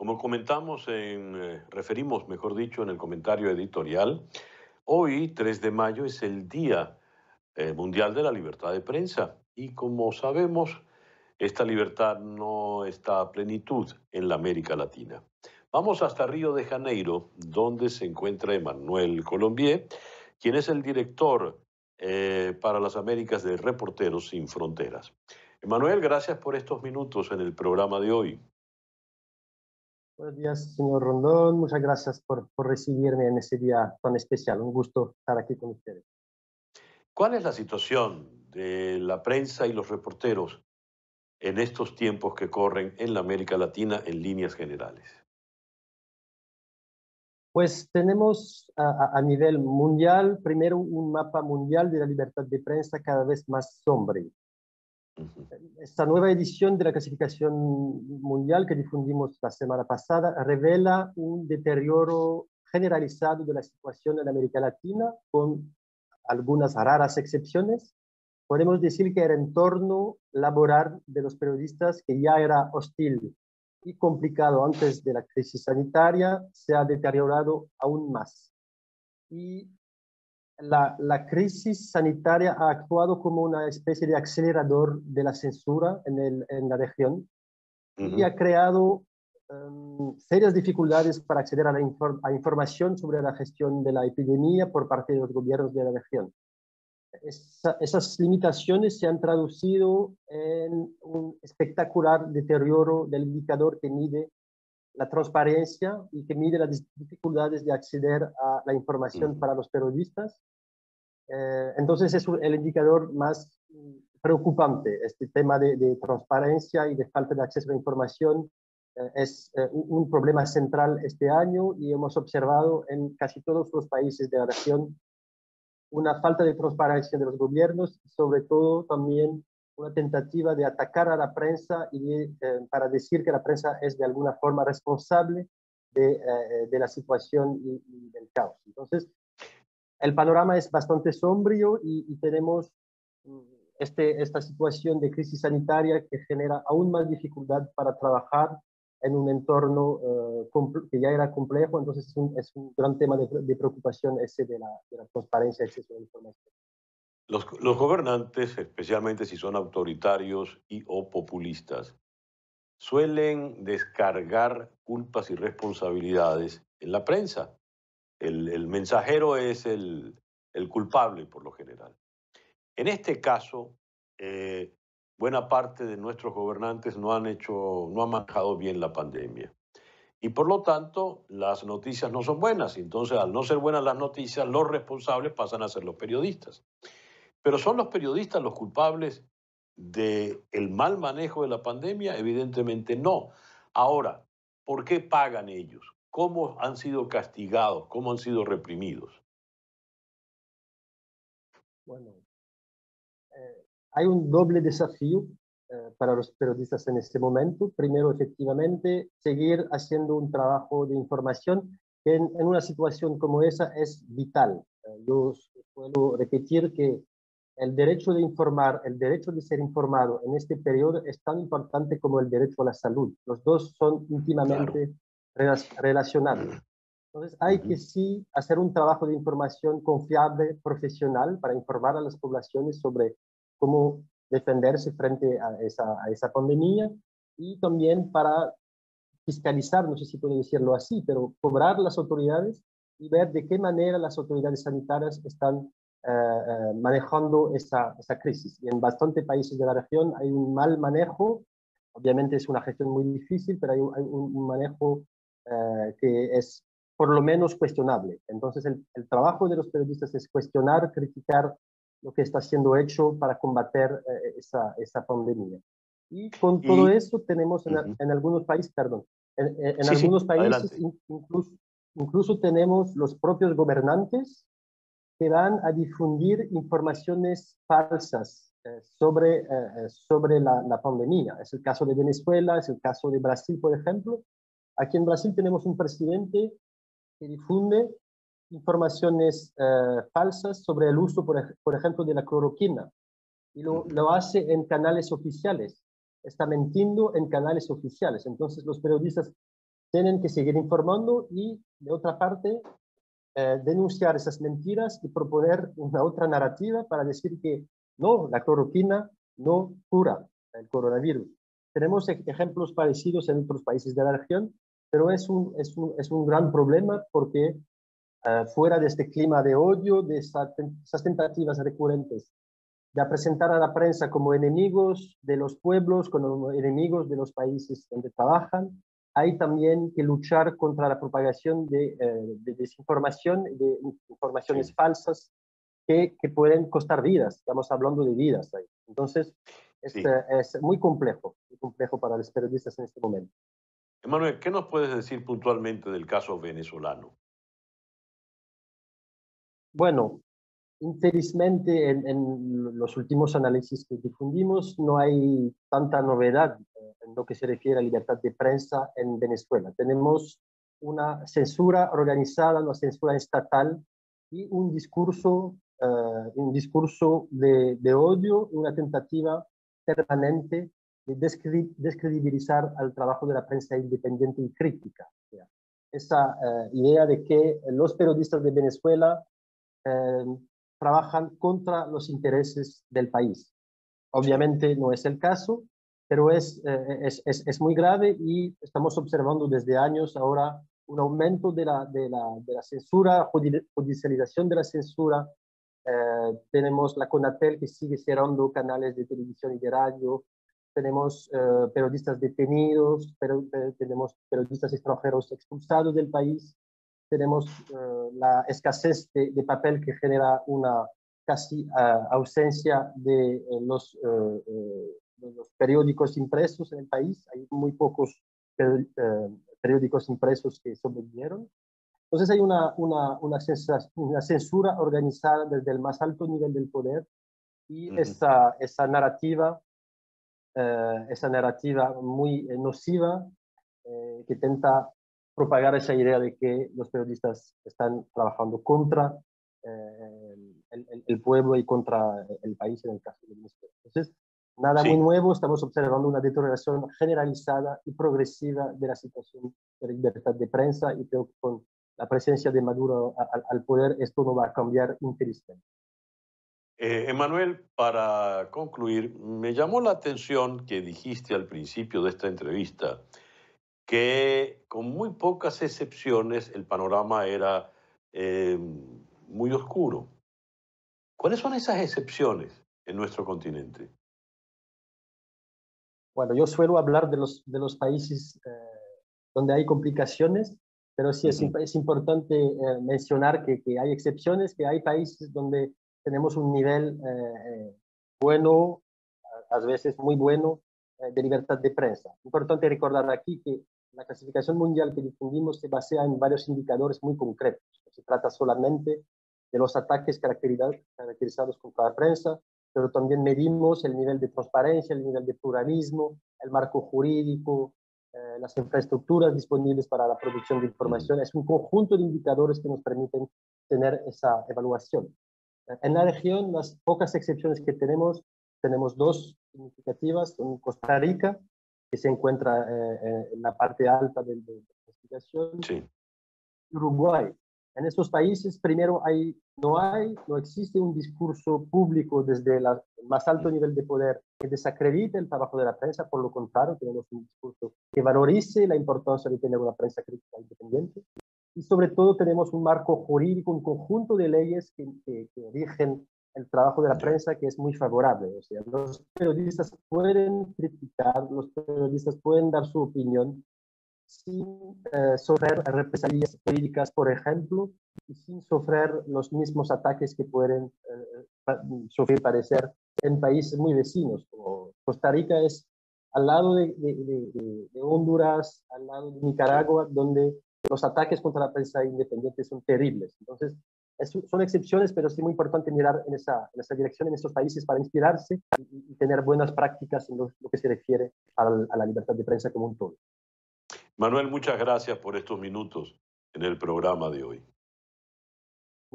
Como comentamos, referimos, mejor dicho, en el comentario editorial, hoy, 3 de mayo, es el Día Mundial de la Libertad de Prensa. Y como sabemos, esta libertad no está a plenitud en la América Latina. Vamos hasta Río de Janeiro, donde se encuentra Emmanuel Colombié, quien es el director para las Américas de Reporteros sin Fronteras. Emmanuel, gracias por estos minutos en el programa de hoy. Buenos días, señor Rondón. Muchas gracias por recibirme en este día tan especial. Un gusto estar aquí con ustedes. ¿Cuál es la situación de la prensa y los reporteros en estos tiempos que corren en la América Latina en líneas generales? Pues tenemos a nivel mundial, primero, un mapa mundial de la libertad de prensa cada vez más sombrío. Esta nueva edición de la clasificación mundial que difundimos la semana pasada revela un deterioro generalizado de la situación en América Latina, con algunas raras excepciones. Podemos decir que el entorno laboral de los periodistas, que ya era hostil y complicado antes de la crisis sanitaria, se ha deteriorado aún más. Y la crisis sanitaria ha actuado como una especie de acelerador de la censura en la región y ha creado serias dificultades para acceder a información sobre la gestión de la epidemia por parte de los gobiernos de la región. Esas limitaciones se han traducido en un espectacular deterioro del indicador que mide la transparencia y que mide las dificultades de acceder a la información para los periodistas. Entonces es el indicador más preocupante. Este tema de transparencia y de falta de acceso a la información es un problema central este año, y hemos observado en casi todos los países de la región una falta de transparencia de los gobiernos, sobre todo también una tentativa de atacar a la prensa y para decir que la prensa es de alguna forma responsable de la situación y del caos. Entonces, el panorama es bastante sombrío y tenemos esta situación de crisis sanitaria que genera aún más dificultad para trabajar en un entorno que ya era complejo. Entonces es un gran tema de preocupación ese de la transparencia y acceso a la información. Los gobernantes, especialmente si son autoritarios y o populistas, suelen descargar culpas y responsabilidades en la prensa. El mensajero es el culpable por lo general. En este caso, buena parte de nuestros gobernantes no han manejado bien la pandemia. Y por lo tanto, las noticias no son buenas. Entonces, al no ser buenas las noticias, los responsables pasan a ser los periodistas. Pero ¿son los periodistas los culpables del mal manejo de la pandemia? Evidentemente no. Ahora, ¿por qué pagan ellos? ¿Cómo han sido castigados? ¿Cómo han sido reprimidos? Bueno, hay un doble desafío para los periodistas en este momento. Primero, efectivamente, seguir haciendo un trabajo de información que en una situación como esa es vital. Yo puedo repetir que el derecho de informar, el derecho de ser informado en este periodo es tan importante como el derecho a la salud. Los dos son íntimamente relacionados. Entonces hay que sí hacer un trabajo de información confiable, profesional, para informar a las poblaciones sobre cómo defenderse frente a esa pandemia, y también para fiscalizar, no sé si puedo decirlo así, pero cobrar las autoridades y ver de qué manera las autoridades sanitarias están manejando esa crisis. Y en bastantes países de la región hay un mal manejo. Obviamente es una gestión muy difícil, pero hay un manejo que es por lo menos cuestionable. Entonces el trabajo de los periodistas es cuestionar, criticar lo que está siendo hecho para combater esa pandemia. Y con todo eso tenemos en algunos países, perdón, en sí, algunos países incluso tenemos los propios gobernantes que van a difundir informaciones falsas sobre la pandemia. Es el caso de Venezuela, es el caso de Brasil, por ejemplo. Aquí en Brasil tenemos un presidente que difunde informaciones falsas sobre el uso, por ejemplo, de la cloroquina. Y lo hace en canales oficiales. Está mintiendo en canales oficiales. Entonces los periodistas tienen que seguir informando y, de otra parte, denunciar esas mentiras y proponer una otra narrativa para decir que no, la cloroquina no cura el coronavirus. Tenemos ejemplos parecidos en otros países de la región, pero es un gran problema porque fuera de este clima de odio, de esas tentativas recurrentes de presentar a la prensa como enemigos de los pueblos, como enemigos de los países donde trabajan, hay también que luchar contra la propagación de desinformación, de informaciones falsas que pueden costar vidas. Estamos hablando de vidas ahí. Entonces, es muy complejo para los periodistas en este momento. Emmanuel, ¿qué nos puedes decir puntualmente del caso venezolano? Bueno, infelizmente en los últimos análisis que difundimos no hay tanta novedad en lo que se refiere a libertad de prensa en Venezuela. Tenemos una censura organizada, una censura estatal y un discurso de odio, una tentativa permanente de descredibilizar al trabajo de la prensa independiente y crítica. Esa idea de que los periodistas de Venezuela trabajan contra los intereses del país. Obviamente no es el caso, pero es muy grave y estamos observando desde años ahora un aumento de la censura, judicialización de la censura. Tenemos la CONATEL que sigue cerrando canales de televisión y de radio. Tenemos periodistas detenidos, tenemos periodistas extranjeros expulsados del país. Tenemos la escasez de papel que genera una casi ausencia de los periódicos impresos en el país. Hay muy pocos periódicos impresos que sobrevivieron. Entonces hay una censura organizada desde el más alto nivel del poder y esa narrativa muy nociva que intenta propagar esa idea de que los periodistas están trabajando contra el pueblo y contra el país en el caso de Venezuela. Entonces, nada muy nuevo, estamos observando una deterioración generalizada y progresiva de la situación de la libertad de prensa y creo que con la presencia de Maduro al poder esto no va a cambiar infelizmente. Emmanuel, para concluir, me llamó la atención que dijiste al principio de esta entrevista que con muy pocas excepciones el panorama era muy oscuro. ¿Cuáles son esas excepciones en nuestro continente? Bueno, yo suelo hablar de los países donde hay complicaciones, pero sí es importante mencionar que hay excepciones, que hay países donde tenemos un nivel bueno, a veces muy bueno, de libertad de prensa. Importante recordar aquí que la clasificación mundial que difundimos se basea en varios indicadores muy concretos. No se trata solamente de los ataques caracterizados contra la prensa, pero también medimos el nivel de transparencia, el nivel de pluralismo, el marco jurídico, las infraestructuras disponibles para la producción de información. Es un conjunto de indicadores que nos permiten tener esa evaluación. En la región, las pocas excepciones que tenemos dos significativas. Costa Rica, que se encuentra en la parte alta de la clasificación, Uruguay. En estos países, primero, no existe un discurso público desde el más alto nivel de poder que desacredite el trabajo de la prensa. Por lo contrario, tenemos un discurso que valorice la importancia de tener una prensa crítica independiente. Y sobre todo tenemos un marco jurídico, un conjunto de leyes que rigen el trabajo de la prensa que es muy favorable. O sea, los periodistas pueden criticar, los periodistas pueden dar su opinión sin sufrir represalias políticas, por ejemplo, y sin sufrir los mismos ataques que pueden sufrir, parecer, en países muy vecinos. Como Costa Rica es al lado de Honduras, al lado de Nicaragua, donde los ataques contra la prensa independiente son terribles. Entonces, son excepciones, pero es muy importante mirar en esa dirección, en estos países, para inspirarse y tener buenas prácticas en lo que se refiere a la libertad de prensa como un todo. Manuel, muchas gracias por estos minutos en el programa de hoy.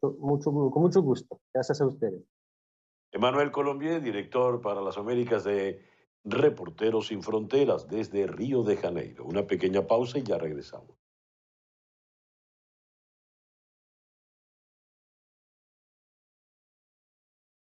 Con mucho gusto. Gracias a ustedes. Emmanuel Colombié, director para las Américas de Reporteros sin Fronteras desde Río de Janeiro. Una pequeña pausa y ya regresamos.